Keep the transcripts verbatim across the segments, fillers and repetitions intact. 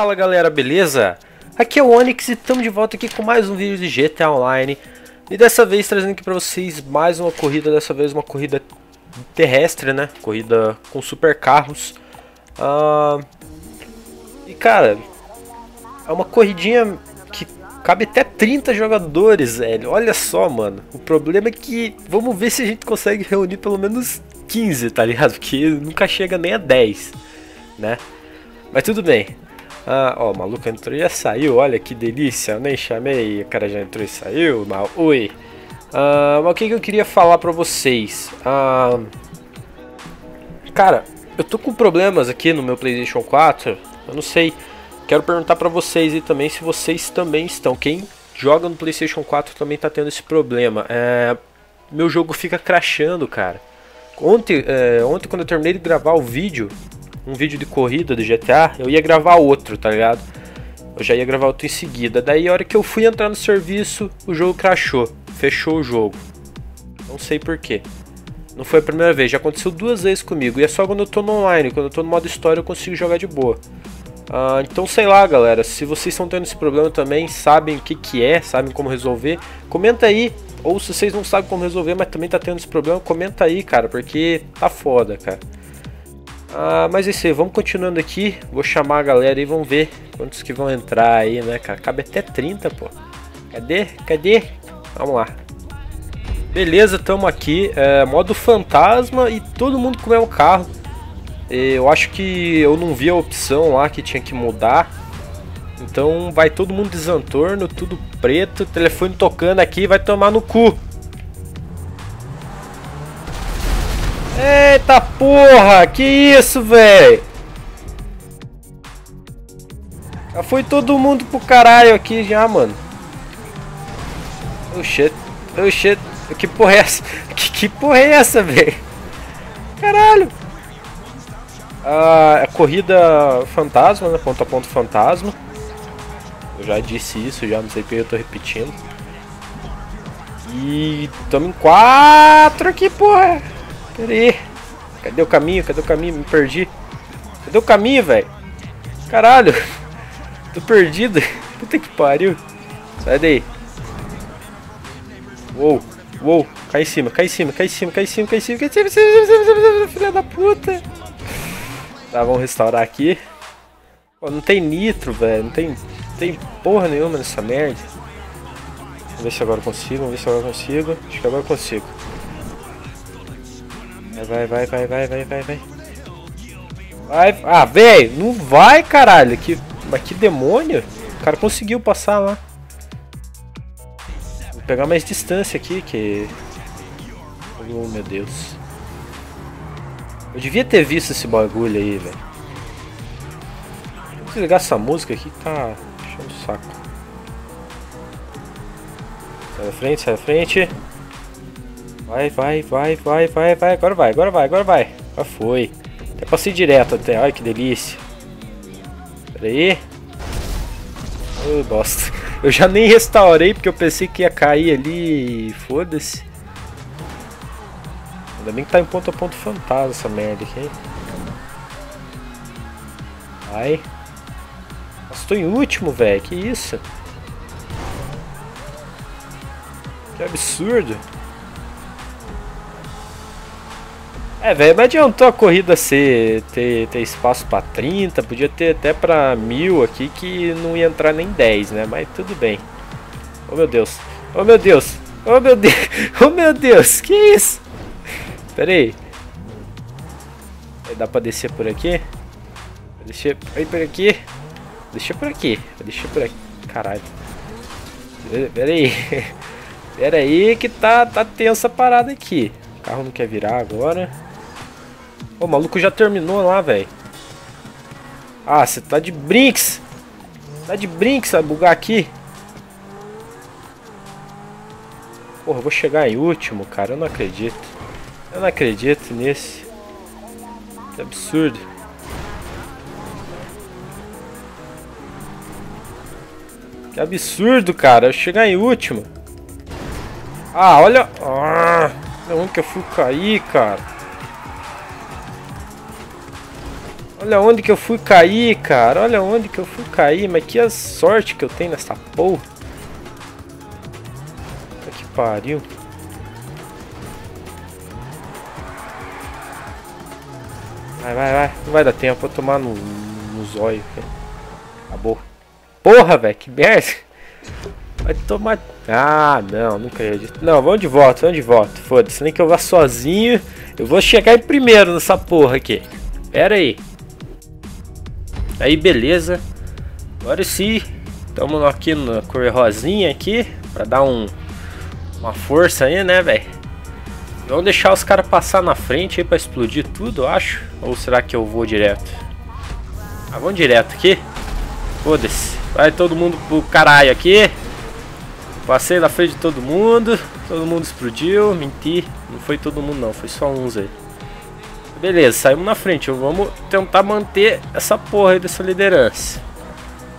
Fala galera, beleza? Aqui é o Onix e estamos de volta aqui com mais um vídeo de G T A Online. E dessa vez trazendo aqui pra vocês mais uma corrida, dessa vez uma corrida terrestre, né? Corrida com supercarros. Ah, e cara, é uma corridinha que cabe até trinta jogadores, velho. Olha só, mano. O problema é que vamos ver se a gente consegue reunir pelo menos quinze, tá ligado? Porque nunca chega nem a dez, né? Mas tudo bem. Ah, ó, o maluco entrou e já saiu. Olha que delícia, eu nem chamei. O cara já entrou e saiu. Mal. Oi. Ah, mas o que que eu queria falar pra vocês? Ah, cara, eu tô com problemas aqui no meu PlayStation quatro. Eu não sei. Quero perguntar pra vocês aí também se vocês também estão. Quem joga no PlayStation quatro também tá tendo esse problema. É, meu jogo fica crashando, cara. Ontem, é, ontem quando eu terminei de gravar o vídeo, um vídeo de corrida do G T A, eu ia gravar outro, tá ligado? Eu já ia gravar outro em seguida. Daí a hora que eu fui entrar no serviço, o jogo crashou, fechou o jogo. Não sei porquê. Não foi a primeira vez, já aconteceu duas vezes comigo. E é só quando eu tô no online, quando eu tô no modo história eu consigo jogar de boa. Ah, então sei lá galera, se vocês estão tendo esse problema também, sabem o que que é, sabem como resolver, comenta aí. Ou se vocês não sabem como resolver, mas também tá tendo esse problema, comenta aí, cara, porque tá foda, cara. Ah, mas é isso aí, vamos continuando aqui. Vou chamar a galera e vamos ver quantos que vão entrar aí, né, cara? Cabe até trinta, pô. Cadê? Cadê? Vamos lá. Beleza, tamo aqui. É, modo fantasma e todo mundo com o mesmo carro. Eu acho que eu não vi a opção lá que tinha que mudar. Então vai todo mundo desantorno, tudo preto, telefone tocando aqui, vai tomar no cu. Eita porra, que isso, velho? Já foi todo mundo pro caralho aqui já, mano. Oh shit, oh shit, que porra é essa? Que, que porra é essa, velho? Caralho. Ah, corrida fantasma, né? Ponto a ponto fantasma. Eu já disse isso, já não sei porque eu tô repetindo. E estamos em quatro aqui, porra. Pera aí. Cadê o caminho? Cadê o caminho? Me perdi. Cadê o caminho, velho? Caralho. Tô perdido. Puta que pariu. Sai daí. Uou, uou. Cai em cima, cai em cima, cai em cima, cai em cima, cai em cima, cai em cima, cai em cima, filha da puta. Tá, vamos restaurar aqui. Pô, não tem nitro, velho. Não tem, tem porra nenhuma nessa merda. Vamos ver se agora eu consigo. Vamos ver se agora eu consigo. Acho que agora eu consigo. Vai, vai, vai, vai, vai, vai, vai. Vai. Ah, velho. Não vai, caralho. Que, mas que demônio. O cara conseguiu passar lá. Vou pegar mais distância aqui, que... Oh, meu Deus. Eu devia ter visto esse bagulho aí, velho. Vou desligar essa música aqui, tá enchendo o saco. Sai da frente, sai da frente. Vai, vai, vai, vai, vai, vai. Agora vai, agora vai, agora vai. Já foi. Até passei direto até. Ai, que delícia. Pera aí. Ô, bosta. Eu já nem restaurei porque eu pensei que ia cair ali. Foda-se. Ainda bem que tá em ponto a ponto fantasma essa merda aqui. Vai. Estou em último, velho. Que isso? Que absurdo. É, velho, mas adiantou a corrida ser, ter, ter espaço pra trinta. Podia ter até pra mil aqui, que não ia entrar nem dez, né? Mas tudo bem. Oh, meu Deus. Oh, meu Deus. Oh, meu Deus. Oh, meu Deus. Que isso? Pera aí. Dá pra descer por aqui? Deixa por aqui. Deixa por aqui, deixa por aqui. Caralho. Pera aí. Pera aí que tá, tá tensa a parada aqui. O carro não quer virar agora. Ô, o maluco já terminou lá, velho. Ah, você tá de brinks. Tá de brinks, vai bugar aqui. Porra, eu vou chegar em último, cara. Eu não acredito. Eu não acredito nesse. Que absurdo. Que absurdo, cara. Eu chegar em último. Ah, olha... Ah, onde que eu fui cair, cara? Olha onde que eu fui cair, cara. Olha onde que eu fui cair. Mas que sorte que eu tenho nessa porra. Puta que pariu. Vai, vai, vai. Não vai dar tempo pra tomar no, no zóio, velho. Acabou. Porra, velho. Que merda. Vai tomar... Ah, não. Não acredito. Não, vamos de volta. Vamos de volta. Foda-se. Nem que eu vá sozinho. Eu vou chegar em primeiro nessa porra aqui. Pera aí. Aí, beleza. Agora sim. Estamos aqui na cor rosinha aqui. Pra dar um... Uma força aí, né, velho. Vamos deixar os caras passar na frente aí pra explodir tudo, eu acho. Ou será que eu vou direto? Ah, vamos direto aqui. Foda-se. Vai todo mundo pro caralho aqui. Passei na frente de todo mundo. Todo mundo explodiu. Menti. Não foi todo mundo não, foi só uns aí. Beleza, saímos na frente. Vamos tentar manter essa porra aí dessa liderança.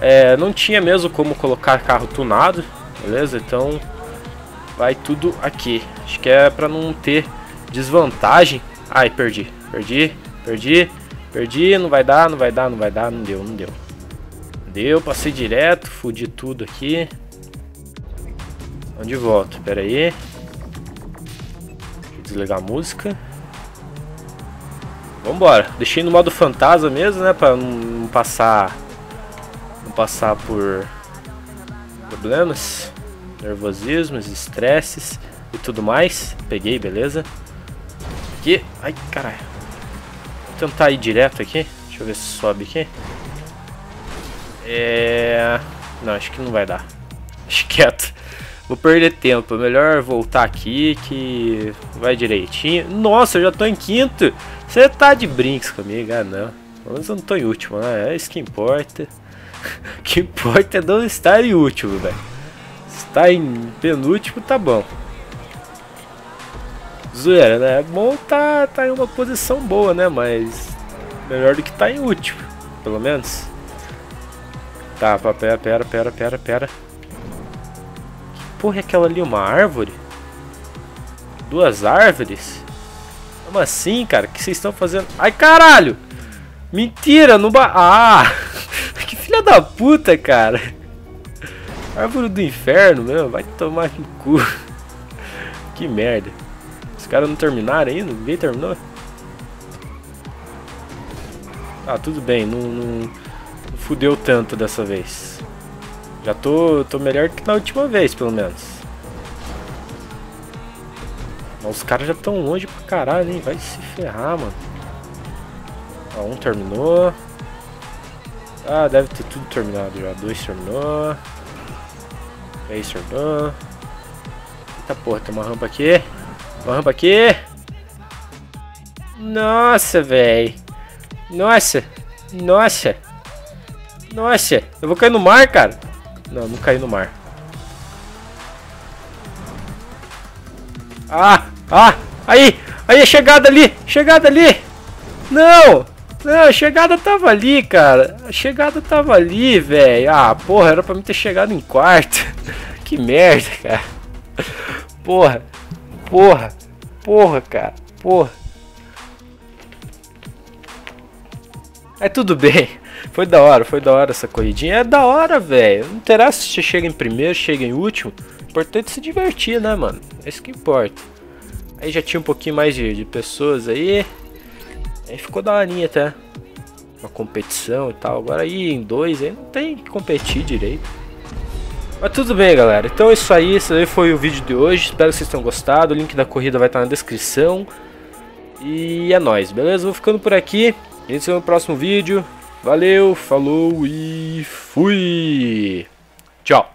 É, não tinha mesmo como colocar carro tunado. Beleza, então... Vai tudo aqui. Acho que é pra não ter desvantagem. Ai, perdi. Perdi. Perdi. Perdi. Não vai dar, não vai dar, não vai dar. Não deu, não deu. Deu, passei direto. Fudi tudo aqui. Vamos de volta. Pera aí. Deixa eu desligar a música. Vambora. Deixei no modo fantasma mesmo, né? Pra não passar... Não passar por... Problemas. Nervosismos, estresses e tudo mais. Peguei, beleza. Aqui. Ai, caralho. Vou tentar ir direto aqui. Deixa eu ver se sobe aqui. É... Não, acho que não vai dar. Acho quieto. Vou perder tempo. Melhor voltar aqui que vai direitinho. Nossa, eu já tô em quinto. Você tá de brinks comigo. Ah, não. Pelo menos eu não tô em último, né? É isso que importa. O que importa é não estar em último, velho. Tá em penúltimo, tá bom. Zoeira, né? É bom tá, tá em uma posição boa, né? Mas melhor do que tá em último, pelo menos. Tá, pera, pera, pera, pera, pera. Que porra é aquela ali? Uma árvore? Duas árvores? Como assim, cara? O que vocês estão fazendo? Ai, caralho! Mentira, não ba... Ah! Que filha da puta, cara! Árvore do inferno, meu, vai tomar no cu. Que merda. Os caras não terminaram ainda? Ninguém terminou? Ah, tudo bem, não, não, não fudeu tanto dessa vez. Já tô, tô melhor que na última vez, pelo menos. Mas os caras já estão longe pra caralho, hein? Vai se ferrar, mano. Ah, um terminou. Ah, deve ter tudo terminado já. Dois terminou. Racer Ban. Eita porra, tem uma rampa aqui. Uma rampa aqui. Nossa, velho. Nossa. Nossa. Nossa. Eu vou cair no mar, cara. Não, não caí no mar. Ah, ah. Aí, aí a chegada ali. Chegada ali. Não. Não, a chegada tava ali, cara. A chegada tava ali, velho. Ah, porra, era pra mim ter chegado em quarto. Que merda, cara. Porra. Porra. Porra, cara. Porra. É tudo bem. Foi da hora, foi da hora essa corridinha. É da hora, velho. Não interessa se você chega em primeiro, chega em último. O importante é se divertir, né, mano? É isso que importa. Aí já tinha um pouquinho mais de, de pessoas aí. Aí ficou daorinha até. Uma competição e tal. Agora aí em dois aí não tem que competir direito. Mas tudo bem, galera. Então é isso aí. Esse aí foi o vídeo de hoje. Espero que vocês tenham gostado. O link da corrida vai estar na descrição. E é nóis, beleza? Vou ficando por aqui. A gente se vê no próximo vídeo. Valeu, falou e fui. Tchau.